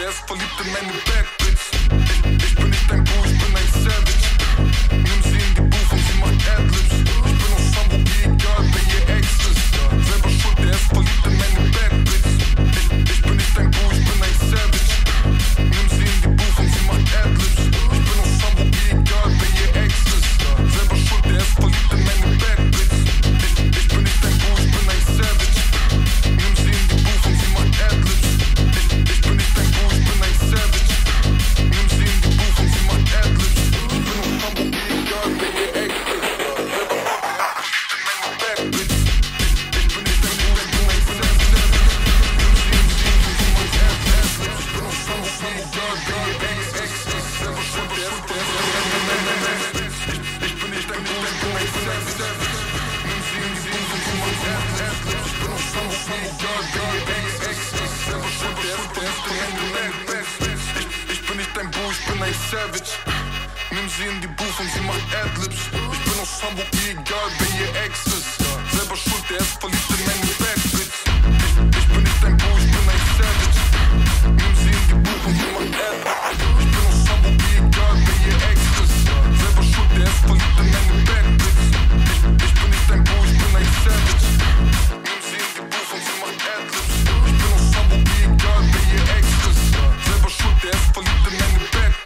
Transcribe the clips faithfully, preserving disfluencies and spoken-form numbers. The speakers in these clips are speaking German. der ist verliebt in meine Bad Bitch. Ich, ich bin nicht dein Boo, ich bin ein Savage. Nimm sie in die Buch und sie macht Adlibs. Ich bin aus Hamburg, mir egal, wer ihr Ex ist. Selber schuld, der ist verliebt in meine Bad Bitch. Ich, ich bin nicht dein Boo, ich bin ein Savage. Nimm sie in die Buch und sie macht Adlibs. Ich bin aus Hamburg, mir egal, wer ihr Ex ist. Selber schuld, der ist verliebt in meine Bad Bitch. Ich, ich bin nicht dein Boo, ich bin ein Savage. Nimm sie in die Buch und sie macht Adlibs. Savage, nimm sie in die Booth und sie macht Adlibs. Ich bin aus Hamburg, mir egal, wer ihr Ex ist. Selber schuld, der ist verliebt in meine Bad Bitch. Ich, ich bin nicht dein Boo, ich bin ein Savage. Nimm sie in die Booth und sie macht Adlibs. Ich bin aus Hamburg, mir egal, wer ihr Ex ist. Selber schuld, der ist verliebt in meine Bad Bitch. Ich, ich bin nicht dein Boo, ich bin ein Savage. Nimm sie in die Booth und sie macht Adlibs. Ich bin aus Hamburg, mir egal, wer ihr Ex ist. Selber schuld, der ist verliebt in meine Bad Bitch.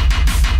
We'll be right back.